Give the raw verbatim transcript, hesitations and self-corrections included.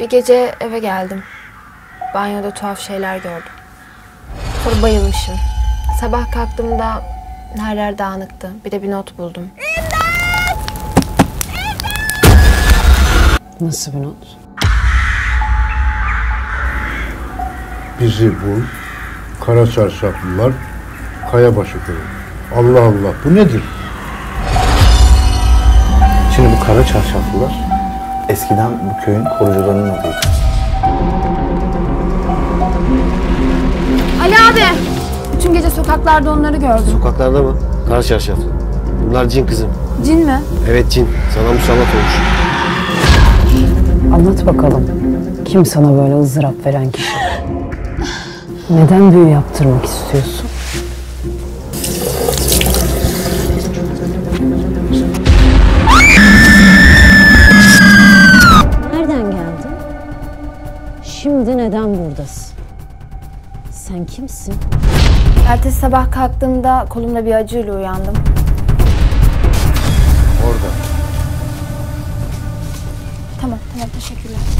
Bir gece eve geldim. Banyoda tuhaf şeyler gördüm. Sonra bayılmışım. Sabah kalktığımda her yer dağınıktı. Bir de bir not buldum. İmdat! İmdat! Nasıl bir not? Bizi bul, kara çarşaflılar, kaya başı kırılır. Allah Allah, bu nedir? Şimdi bu kara çarşaflılar, eskiden bu köyün korucularının adıydı. Ali abi! Bütün gece sokaklarda onları gördüm. Sokaklarda mı? Kara çarşaflı. Bunlar cin kızım. Cin mi? Evet cin. Sana musallat olmuş. Anlat bakalım. Kim sana böyle ızdırap veren kişi? Neden büyü yaptırmak istiyorsun? Nereden geldin? Şimdi neden buradasın? Sen kimsin? Ertesi sabah kalktığımda kolumda bir acıyla uyandım. Orada. Tamam, tamam. Teşekkürler.